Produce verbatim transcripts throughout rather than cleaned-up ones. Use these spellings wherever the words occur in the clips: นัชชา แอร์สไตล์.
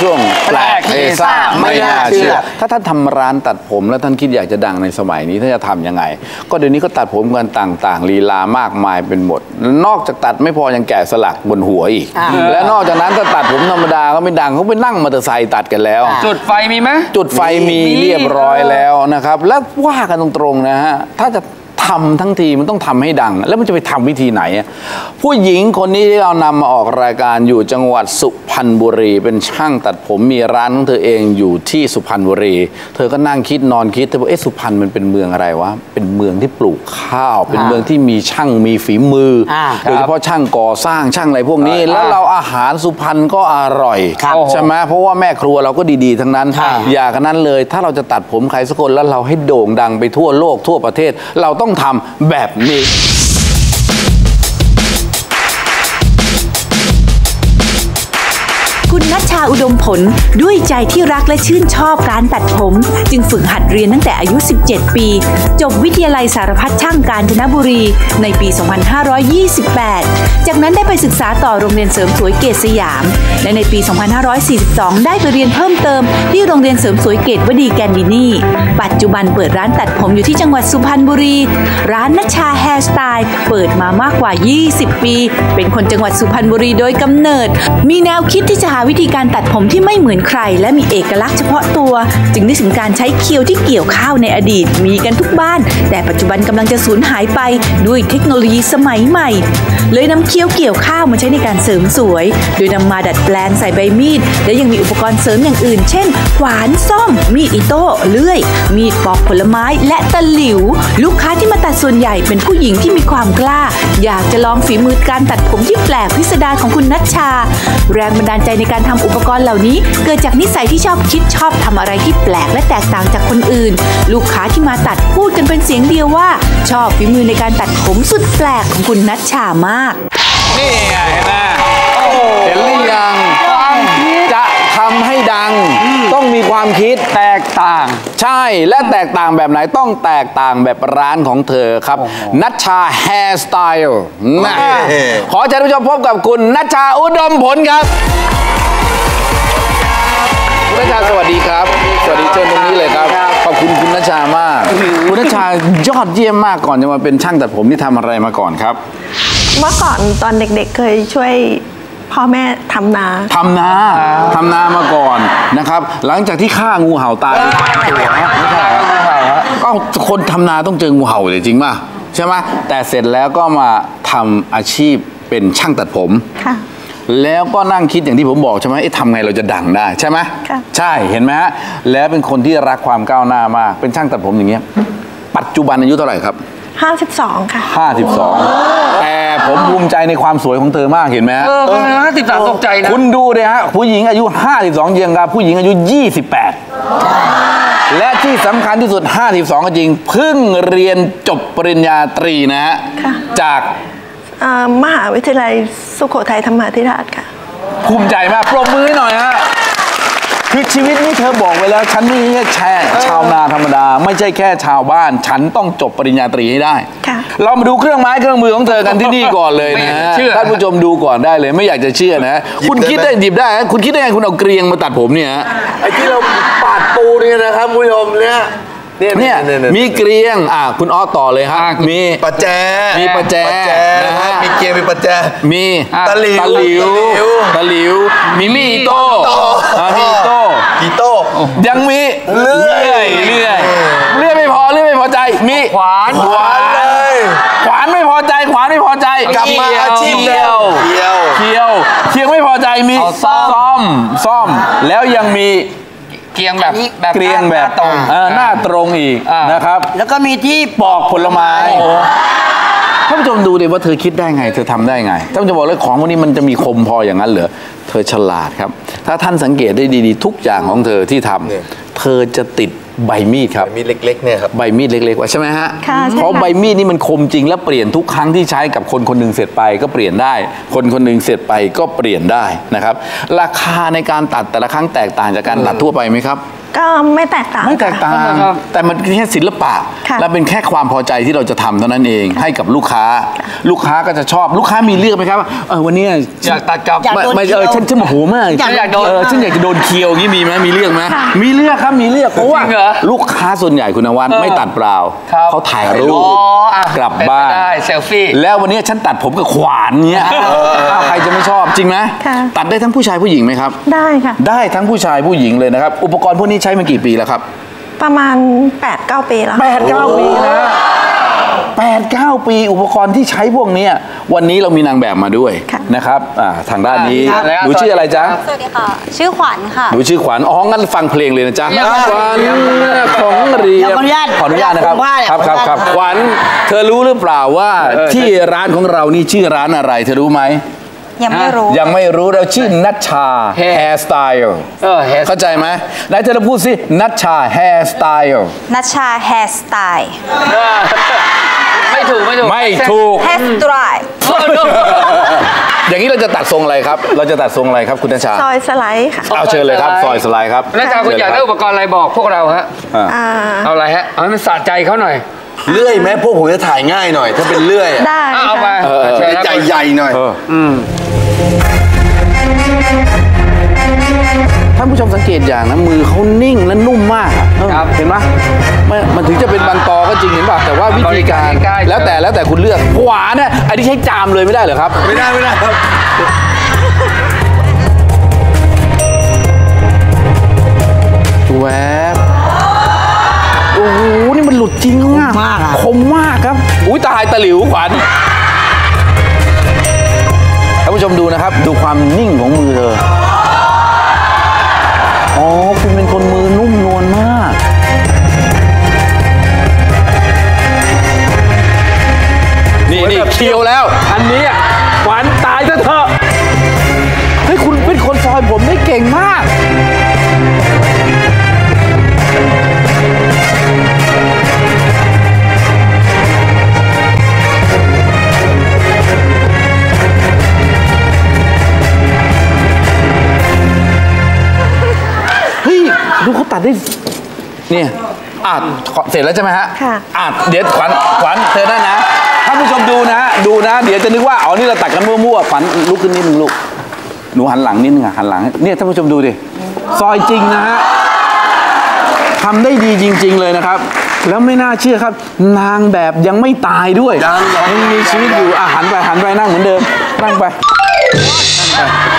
ช่วงแปลกเอซ่าไม่น่าเชื่อถ้าท่านทำร้านตัดผมแล้วท่านคิดอยากจะดังในสมัยนี้ท่านจะทำยังไงก็เดี๋ยวนี้ก็ตัดผมกันต่างๆลีลามากมายเป็นหมดนอกจากตัดไม่พอยังแกะสลักบนหัวอีกและนอกจากนั้นถ้าตัดผมธรรมดาก็ไม่ดังเขาไปนั่งมอเตอร์ไซค์ตัดกันแล้วจุดไฟมีไหมจุดไฟมีเรียบร้อยแล้วนะครับแล้วว่ากันตรงๆนะฮะถ้าจะทำทั้งทีมันต้องทำให้ดังแล้วมันจะไปทำวิธีไหนผู้หญิงคนนี้ที่เรานำมาออกรายการอยู่จังหวัดสุพรรณบุรีเป็นช่างตัดผมมีร้านของเธอเองอยู่ที่สุพรรณบุรีเธอก็นั่งคิดนอนคิดเธอบอกเอ๊ะสุพรรณมันเป็นเมืองอะไรวะเป็นเมืองที่ปลูกข้าวเป็นเมืองที่มีช่างมีฝีมือโดยเฉพาะช่างก่อสร้างช่างอะไรพวกนี้แล้วเราอาหารสุพรรณก็อร่อยใช่ไหมเพราะว่าแม่ครัวเราก็ดีๆทั้งนั้นอย่ากันนั้นเลยถ้าเราจะตัดผมใครสักคนแล้วเราให้โด่งดังไปทั่วโลกทั่วประเทศเราต้องทำแบบนี้คุณนัชชาอุดมผลด้วยใจที่รักและชื่นชอบการตัดผมจึงฝึกหัดเรียนตั้งแต่อายุสิบเจ็ดปีจบวิทยาลัยสารพัดช่างกาญจนบุรีในปีสองพันห้าร้อยยี่สิบแปดจากนั้นได้ไปศึกษาต่อโรงเรียนเสริมสวยเกตสยามและในปีสองพันห้าร้อยสี่สิบสองได้ไปเรียนเพิ่มเติมที่โรงเรียนเสริมสวยเกตวดีแกนดินีปัจจุบันเปิดร้านตัดผมอยู่ที่จังหวัดสุพรรณบุรีร้านนัชชา แฮร์สไตล์เปิดมามากกว่ายี่สิบปีเป็นคนจังหวัดสุพรรณบุรีโดยกำเนิดมีแนวคิดที่จะหาวิธีการตัดผมที่ไม่เหมือนใครและมีเอกลักษณ์เฉพาะตัวจึงได้ถึงการใช้เคียวที่เกี่ยวข้าวในอดีตมีกันทุกบ้านแต่ปัจจุบันกำลังจะสูญหายไปด้วยเทคโนโลยีสมัยใหม่เลยนำเคียวเกี่ยวข้าวมาใช้ในการเสริมสวยโดยนำมาดัดแปลงใส่ใบมีดและยังมีอุปกรณ์เสริมอย่างอื่นเช่นขวานส้อมมีดอิโต้เลื่อยมีดปอกผลไม้และตะหลิวลูกค้าที่มาตัดส่วนใหญ่เป็นผู้หญิงที่มีความกล้าอยากจะลองฝีมือการตัดผมที่แปลกพิสดารของคุณนัชชาแรงบันดาลใจในการทำอุปกรณ์เหล่านี้เกิดจากนิสัยที่ชอบคิดชอบทำอะไรที่แปลกและแตกต่างจากคนอื่นลูกค้าที่มาตัดพูดกันเป็นเสียงเดียวว่าชอบฝีมือในการตัดผมสุดแปลกของคุณนัชชามากนี่ไงเห็นไหมเห็นหรือยังความคิดจะทำให้ดังต้องมีความคิดแตกต่างใช่และแตกต่างแบบไหนต้องแตกต่างแบบร้านของเธอครับนัชชา แฮร์สไตล์ขอเชิญผู้ชมพบกับคุณนัชชาอุดมผลครับนัชชาสวัสดีครับสวัสดีเชิญตรงนี้เลยครับขอบคุณคุณนัชชามากคุณนัชชายอดเยี่ยมมากก่อนจะมาเป็นช่างตัดผมที่ทำอะไรมาก่อนครับเมื่อก่อนตอนเด็กๆเคยช่วยพ่อแม่ทำนาทำนาทำนามาก่อนนะครับหลังจากที่ฆ่างูเห่าตายไปก็คนทำนาต้องเจองูเห่าเลยจริงป่ะใช่ไหมแต่เสร็จแล้วก็มาทำอาชีพเป็นช่างตัดผมค่ะแล้วก็นั่งคิดอย่างที่ผมบอกใช่ไหมไอ้ทำไงเราจะดังได้ใช่ไหมใช่เห็นไหมฮะแล้วเป็นคนที่รักความก้าวหน้ามากเป็นช่างตัดผมอย่างเงี้ยปัจจุบันอายุเท่าไหร่ครับห้าสิบสองค่ะห้าสิบสองแต่ผมภูมิใจในความสวยของเธอมากเห็นไหมฮะเออห้าสิบสามตกใจนะคุณดูเลยฮะผู้หญิงอายุห้าสิบสองเยียงกับผู้หญิงอายุยี่สิบแปดและที่สำคัญที่สุดห้าสิบสองก็จริงเพิ่งเรียนจบปริญญาตรีนะฮะจากมหาวิทยาลัยสุโขทัยธรรมาธิราชค่ะภูมิใจมากปรบมือหน่อยฮะคือชีวิตนี้เธอบอกไว้แล้วฉันไม่ใช่แค่ชาวนาธรรมดาไม่ใช่แค่ชาวบ้านฉันต้องจบปริญญาตรีให้ได้เรามาดูเครื่องไม้เครื่องมือของเธอกันที่นี่ก่อนเลยนะท่านผู้ชมดูก่อนได้เลยไม่อยากจะเชื่อนะคุณคิดได้หยิบได้คุณคิดได้ไงคุณเอาเกลียงมาตัดผมเนี่ยไอ้ที่เราปาดปูเนี่ยนะครับผู้ชมเนี่ยเนี่ยมีเกลียงอ่ะคุณอ้อต่อเลยฮะมีประแจมีประแจนะฮะมีเกลียงมีประแจมีตะหลิวตะหลิวตะหลิวมีมีอิโต้มีอิโต้อิโต้ยังมีเลื่อยเลื่อยเลื่อยไม่พอเลื่อยไม่พอใจมีขวานขวานเลยขวานไม่พอใจขวานไม่พอใจกลับมาอาชีพเดียวเคียวเคียวเคียวไม่พอใจมีซ่อมซ่อมแล้วยังมีเกลียงแบบเกลียงแบบตรงหน้าตรงอีกนะครับแล้วก็มีที่ปอกผลไม้ท่านผู้ชมดูดิว่าเธอคิดได้ไงเธอทำได้ไงท่านผู้ชมบอกเลยของพวกนี้มันจะมีคมพออย่างนั้นเหรอเธอฉลาดครับถ้าท่านสังเกตได้ดีๆทุกอย่างของเธอที่ทำเธอจะติดใบมีดครับมีดเล็กๆเนี่ยครับใบมีดเล็กๆว่าใช่ไหมฮะเพราะใบมีดนี่มันคมจริงและเปลี่ยนทุกครั้งที่ใช้กับคนคนหนึ่งเสร็จไปก็เปลี่ยนได้คนคนหนึ่งเสร็จไปก็เปลี่ยนได้นะครับราคาในการตัดแต่ละครั้งแตกต่างจากการตัดทั่วไปไหมครับ ก็ไม่แตกต่างไม่แตกต่างแต่มันแค่ศิลปะและเป็นแค่ความพอใจที่เราจะทำเท่านั้นเองให้กับลูกค้าลูกค้าก็จะชอบลูกค้ามีเลือกไหมครับเออวันนี้อยากตัดกับไม่เออฉันฉันโมโหมากฉันอยากโดนฉันอยากจะโดนเคี้ยวงี้มีไหมมีเลือกไหมมีเลือกครับมีเลือกเพราะว่าลูกค้าส่วนใหญ่คุณนวัดไม่ตัดเปล่าเขาถ่ายรูปกลับบ้านเซลฟี่แล้ววันนี้ฉันตัดผมกับขวานเนี้ยใครจะไม่ชอบจริงไหมตัดได้ทั้งผู้ชายผู้หญิงไหมครับได้ค่ะได้ทั้งผู้ชายผู้หญิงเลยนะครับอุปกรณ์พวกนี้ใช้มากี่ปีแล้วครับประมาณ แปดเก้า ปีแล้วแปดเก้าปีแล้วแปดเก้าปีอุปกรณ์ที่ใช้พวกนี้วันนี้เรามีนางแบบมาด้วยนะครับทางด้านนี้หนูชื่ออะไรจ๊ะสวัสดีค่ะชื่อขวัญค่ะหนูชื่อขวัญอ๋องั้นฟังเพลงเลยนะจ๊ะขวัญของเรียนขออนุญาตขออนุญาตนะครับครับครับครับขวัญเธอรู้หรือเปล่าว่าที่ร้านของเรานี่ชื่อร้านอะไรเธอรู้ไหมยังไม่รู้ยังไม่รู้เราชื่อนัชชา Hair Style เข้าใจไหมไหนเธอจะพูดสินัชชา Hair Style นัชชา Hair Style ไม่ถูกไม่ถูกไม่ถูก Hair Style อย่างนี้เราจะตัดทรงอะไรครับเราจะตัดทรงอะไรครับคุณนัชชาซอยสไลด์ค่ะเอาเชิญเลยครับซอยสไลด์ครับนัชชาคุณอยากได้อุปกรณ์อะไรบอกพวกเราฮะเอาอะไรฮะเอาให้มันสะใจเขาหน่อยเลื่อยไหมพวกผมจะถ่ายง่ายหน่อยถ้าเป็นเลื่อยได้เอาไปใจใหญ่หน่อยท่านผู้ชมสังเกตอย่างนะมือเขานิ่งและนุ่มมากเห็นไหมมันถึงจะเป็นบันตอก็จริงเห็นป่ะแต่ว่าวิธีการแล้วแต่แล้วแต่คุณเลือกขวาเนี่ยอันนี้ใช้จามเลยไม่ได้เหรอครับไม่ได้ไม่ได้ครับแวบโอ้โหนี่มันหลุดจริงมากคมมากครับอุ้ยตายตะหลิวขวัญท่านผู้ชมดูนะครับดูความนิ่งของมือเธออ๋อคุณเป็นคนมือนุ่มนวลมากนี่นี่เคี้ยวแล้วอันนี้ขวัญตายซะเถอะเฮ้ยคุณเป็นคนซอยผมได้เก่งมากดูเขาตัดได้เนี่ยอาจเสร็จแล้วใช่ไหมฮะอาจเดี๋ยวขวัญขวัญเธอได้นะท่านผู้ชมดูนะดูนะเดี๋ยวจะนึกว่าอ๋อนี่เราตัดกันมั่วๆขวัญลุกขึ้นนิดนึงลูกหนูหันหลังนิดนึงหันหลังเนี่ยท่านผู้ชมดูดิซอยจริงนะฮะทำได้ดีจริงๆเลยนะครับแล้วไม่น่าเชื่อครับนางแบบยังไม่ตายด้วยยังมีชีวิตอยู่หันไปหันไปนั่งเหมือนเดิมนั่งไป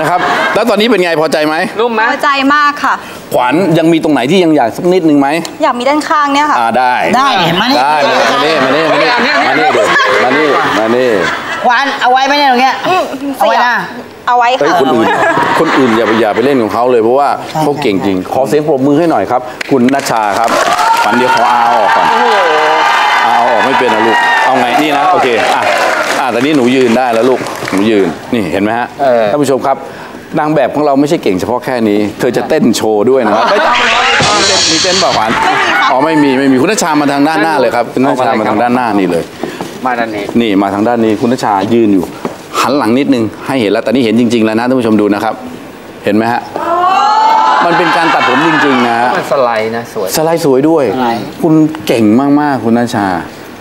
นะครับแล้วตอนนี้เป็นไงพอใจไหมรู้ไหมพอใจมากค่ะขวัญยังมีตรงไหนที่ยังอยากสักนิดนึงไหมอยากมีด้านข้างเนี่ยค่ะอ่าได้ได้มานี่ได้เลยมานี่มานี่มานี่มานี่มานี่มานี่ขวัญเอาไว้ไหมเนี่ยตรงเนี้ยเอาไว้นะเอาไว้ค่ะคนอื่นคนอื่นอย่าไปอย่าไปเล่นของเขาเลยเพราะว่าเขาเก่งจริงขอเสียงปรบมือให้หน่อยครับคุณนัชชาครับขวัญเดี๋ยวขอเอาออกก่อนเอาออกไม่เป็นนะลูกเอาไงนี่นะโอเคอ่ะอ่ะตอนนี้หนูยืนได้แล้วลูกหนูยืนนี่เห็นไหมฮะท่านผู้ชมครับนางแบบของเราไม่ใช่เก่งเฉพาะแค่นี้เธอจะเต้นโชว์ด้วยนะครับมีเต้นเปล่าขวัญอ๋อไม่มีไม่มีคุณนัชชามาทางด้านหน้าเลยครับคุณนัชชามาทางด้านหน้านี่เลยมาด้านนี้นี่มาทางด้านนี้คุณนัชชายืนอยู่หันหลังนิดนึงให้เห็นแล้วแต่นี่เห็นจริงๆแล้วนะท่านผู้ชมดูนะครับเห็นไหมฮะมันเป็นการตัดผมจริงๆนะฮะสไลด์นะสวยสไลด์สวยด้วยคุณเก่งมากๆคุณนัชชา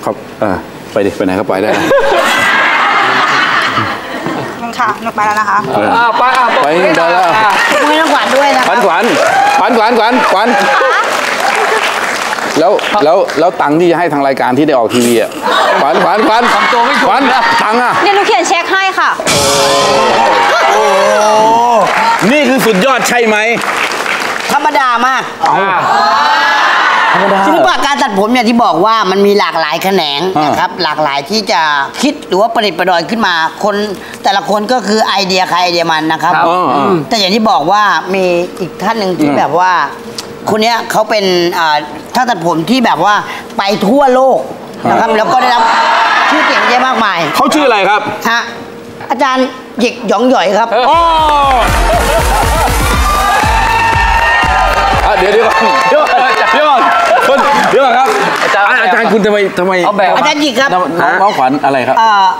ครับเออไปดิไปไหนก็ไปได้ค่ะไปแล้วนะคะไปไปไปแล้วมือน้องขวัญด้วยนะขวัญขวัญขวัญขวัญขวัญขวัญแล้วแล้วแล้วตังค์ที่จะให้ทางรายการที่ได้ออกทีวีอ่ะขวัญขวัญขวัญทำตัวไม่ถูกขวัญตังค์อ่ะเดี๋ยวหนูเขียนเช็คให้ค่ะโอ้นี่คือสุดยอดใช่ไหมธรรมดามากศิลปะการตัดผมเนี่ยที่บอกว่ามันมีหลากหลายแขนงนะครับหลากหลายที่จะคิดหรือว่าประดิษฐ์ประดอยขึ้นมาคนแต่ละคนก็คือไอเดียใครไอเดียมันนะครับแต่อย่างที่บอกว่ามีอีกท่านหนึ่งที่แบบว่าคนเนี้ยเขาเป็นท่าตัดผมที่แบบว่าไปทั่วโลกนะครับแล้วก็ได้รับชื่อเสียงเยอะมากมายเขาชื่ออะไรครับฮะอาจารย์หยิกหยองหย่อยครับเดี๋ยวเดี๋ยวเดี๋ยวเดี๋ยวเดี๋ยวครับอาจารย์อาจารย์คุณทำไมทำไมอาจารย์หยิกครับน้องขวัญอะไรครับ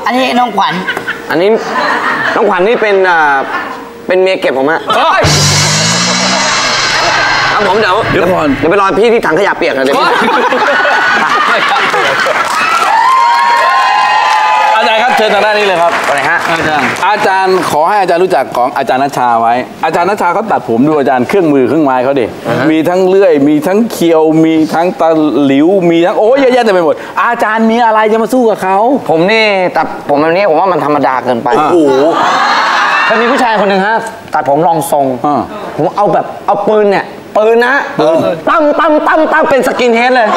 อันนี้น้องขวัญอันนี้น้องขวัญนี่เป็นเป็นเมียเก็บผมฮะ ครับผมเดี๋ยวเดี๋ยวก่อนเดี๋ยวไปรอพี่ที่ถังขยะเปียกนะเดี๋ยวอาจารย์ครับเชิญทางด้านนี้เลยครับอะไรฮะอาจารย์อาจารย์ขอให้อาจารย์รู้จักของอาจารย์นัชชาไว้อาจารย์นัชชาเขาตัดผมดูอาจารย์เครื่องมือเครื่องไม้เขาดิมีทั้งเลื่อยมีทั้งเคียวมีทั้งตะหลิวมีทั้งโอ้ยเยอะแยะเต็มไปหมดอาจารย์มีอะไรจะมาสู้กับเขาผมนี่ตัดผมแบบนี้ผมว่ามันธรรมดาเกินไปโอ้มันมีผู้ชายคนหนึ่งฮะตัดผมลองทรงผมเอาแบบเอาปืนเนี่ยปืนนะตั้มตั้มตั้มตั้มเป็นสกินเฮดเลย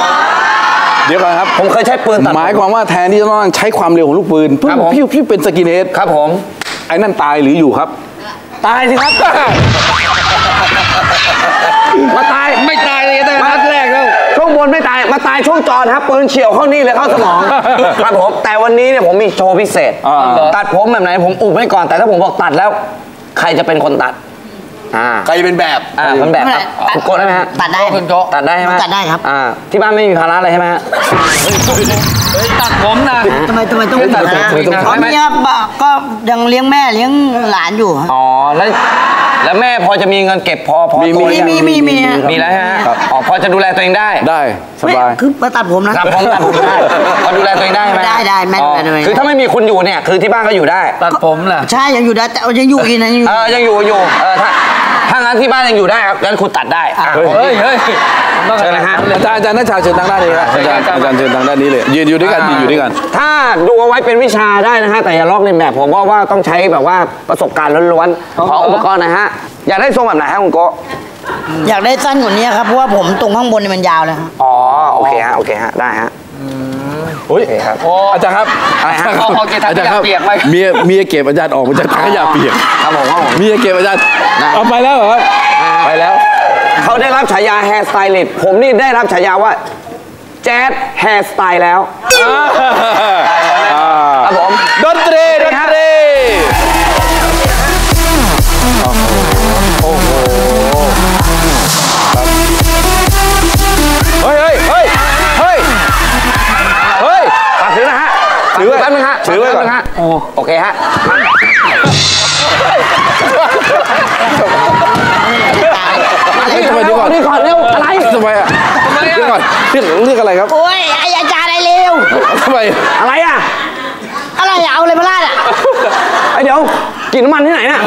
เดี๋ยวก่อนครับผมเคยใช้ปืนตัดหมายความว่าแทนที่จะต้องใช้ความเร็วของลูกปืนพี่พี่เป็นสกินเฮดครับผมไอ้นั่นตายหรืออยู่ครับตายสิครับมาตายไม่ตายเลยแต่นัดแรกแล้วช่วงบนไม่ตายมาตายช่วงจอครับปืนเฉี่ยวเข้านี่เลยเข้าสมองครับผมแต่วันนี้เนี่ยผมมีโชว์พิเศษตัดผมแบบไหนผมอุบไว้ก่อนแต่ถ้าผมบอกตัดแล้วใครจะเป็นคนตัดใครจะเป็นแบบอ่าเป็นแบบครับคุณโก้ได้ไหมฮะตัดได้คุณโก้ตัดได้ไหมตัดได้ครับอ่าที่บ้านไม่มีภาระอะไรใช่ไหมฮะตัดผมนะทำไมทำไมต้องตัดผมเพราะเนี่ยก็ยังเลี้ยงแม่เลี้ยงหลานอยู่อ๋อแล้วแล้วแม่พอจะมีเงินเก็บพอพอมีมีมีมีมีแล้วฮะอ๋อพอจะดูแลตัวเองได้ได้สบายคือมาตัดผมนะตัดผมตัดผมได้พอดูแลตัวเองได้ไหมได้ได้แม่คือถ้าไม่มีคุณอยู่เนี่ยคือที่บ้านก็อยู่ได้ตัดผมแหละใช่ยังอยู่ได้แต่ยังอยู่กินนะยังอยู่อ่ายังอยู่อยู่เออถ้าถ้างั้นที่บ้านยังอยู่ได้ครับงั้นคุณตัดได้เฮ้ยเฮ้ยเชิญนะฮะอาจารย์อาจารย์นัชชาเชิญทางด้านนี้นะอาจารย์อาจารย์เชิญทางด้านนี้เลยยืนอยู่ด้วยกันยืนอยู่ด้วยกันถ้าดูเอาไว้เป็นวิชาได้นะฮะแต่อย่าลอกเลียนแบบผมว่าว่าต้องใช้แบบว่าประสบการณ์ล้วนๆขออุปกรณ์นะฮะอยากได้ทรงแบบไหนฮะคุณโกอยากได้สั้นกว่านี้ครับเพราะว่าผมตรงข้างบนนี่มันยาวแล้วครับอ๋อโอเคฮะโอเคฮะได้ฮะอุ้ยครับอาจารย์ครับอาจารย์ครับเมียเมียเก็บอาจารย์ออกมาจากถังขยะเปียกครับผมครับผมเมียเก็บอาจารย์เอาไปแล้วเหรอครับไปแล้วเขาได้รับฉายาแฮร์สไตลิสต์ผมนี่ได้รับฉายาว่าแจ๊สแฮร์สไตล์แล้วครับผมดนตรีดนตรีโอ้โหเฮ้ยเฮ้ยเฮ้ยเฮ้ยเฮ้ยตัดถือนะฮะถือไว้แป๊บนึงฮะถือไว้ก่อนฮะโอเคฮะนี่ก่อนเร็วอะไรทำไมอ่ะนี่ก่อนนี่เรื่องอะไรครับโอ้ยไอ้อาจารย์อะไรเร็วทำไมอะไรอ่ะอะไรอ่ะเอาอะไรมาลาดอ่ะไอเดี๋ยวกินน้ำมันที่ไหนน่ะ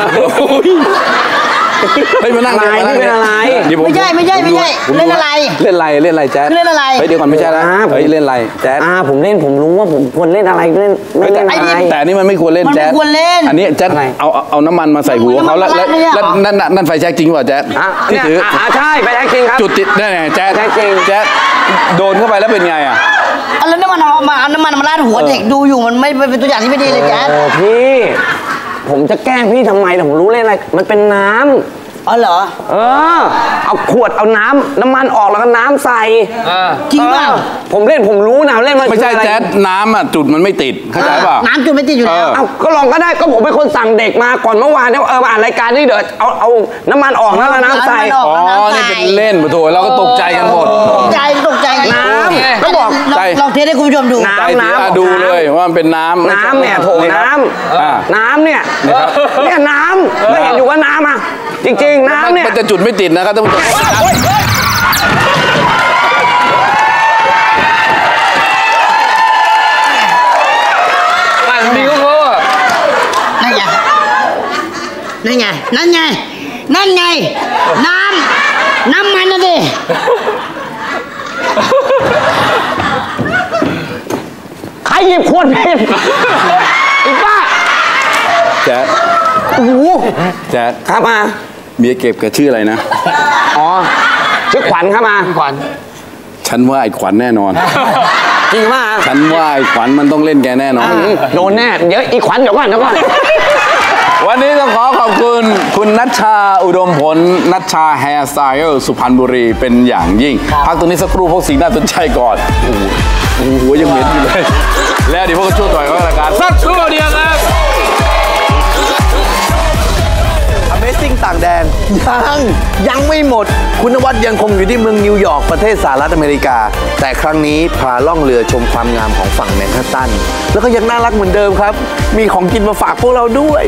เฮ้ยมานั่งอะไรนี่เป็นอะไรไม่ใช่ไม่ใช่ไม่ใช่เล่นอะไรเล่นอะไรเล่นอะไรแจ๊ดเล่นอะไรเฮ้ยเดี๋ยวก่อนไม่ใช่นะเฮ้ยเล่นอะไรแจ๊ดอ่าผมเล่นผมรู้ว่าผมควรเล่นอะไรเล่นไม่เล่นอะไรแต่นี่มันไม่ควรเล่นแจ๊ดมันไม่ควรเล่นอันนี้แจ๊ดเอาเอาน้ำมันมาใส่หัวเขาแล้วแล้วนั่นนั่นไฟแช็กจริงป่ะแจ๊ดที่ถืออ่าใช่ไฟแช็กจริงครับจุดติดได้ไงแจ๊ดแจ๊ดโดนเข้าไปแล้วเป็นไงอ่ะแล้วน้ำมันเอามาเอาน้ำมันมาราดหัวเด็กดูอยู่มันไม่เป็นตัวอย่างที่ไม่ดีเลยแจ๊ดพี่ผมจะแกล้งพี่ทำไมผมรู้เล่นอะไรมันเป็นน้ำอ๋อเหรอเออเอาขวดเอาน้ำน้ำมันออกแล้วก็น้ำใส่จริงป่ะผมเล่นผมรู้นะเล่นมันไม่ใช่แจ๊ดน้ำอ่ะจุดมันไม่ติดเข้าใจป่ะน้ำจุดไม่ติดอยู่แล้วเอาก็ลองก็ได้ก็ผมเป็นคนสั่งเด็กมาก่อนเมื่อวานเนี่ยเออมาอ่านรายการนี่เดี๋ยวเอาเอาน้ำมันออกแล้วน้ำใส่อ๋อนี่เป็นเล่นประตูเราก็ตกใจกันหมดตกใจตกใจน้ำก็บอกลองเทสให้คุณผู้ชมดูน้ำน้ำดูเลยว่ามันเป็นน้ำน้ำเนี่ยโถน้ำน้ำเนี่ยเนี่ยน้ำไม่เห็นอยู่ว่าน้ำอ่ะจริงๆน้ำเนี่ยมันจะจุดไม่ติดนะครับท่านผู้ชมปั่นดีก็พอนั่นไงนั่นไงนั่นไงนั่นไงน้ำน้ำมันนะดิใครหยิบขวดผิดอีป้าแจ๊ดโอ้โหแจ๊ดครับมาเมียเก็บกับชื่ออะไรนะอ๋อชื่อขวัญครับมาขวัญฉันว่าไอ้ขวัญแน่นอนจริงป่ะฉันว่าไอ้ขวัญมันต้องเล่นแกแน่นอนโดนแน่เดี๋ยวไอ้ขวัญเดี๋ยวก่อนเดี๋ยวก่อนวันนี้ต้องขอขอบคุณคุณนัชชาอุดมผลนัชชาแฮร์สไตล์สุพรรณบุรีเป็นอย่างยิ่งพักตรงนี้สักครู่พวกสิ่งน่าสนใจก่อนโอ้โหยังเหม็นอยู่เลยแล้วเดี๋ยวพวกก็ช่วยต่อยเขาละกันสักครู่เดียวครับAmazing ต่างแดนยังยังไม่หมดคุณนวัดยังคงอยู่ที่เมืองนิวยอร์กประเทศสหรัฐอเมริกาแต่ครั้งนี้พาล่องเรือชมความงามของฝั่งแมนฮัตตันแล้วก็ยังน่ารักเหมือนเดิมครับมีของกินมาฝากพวกเราด้วย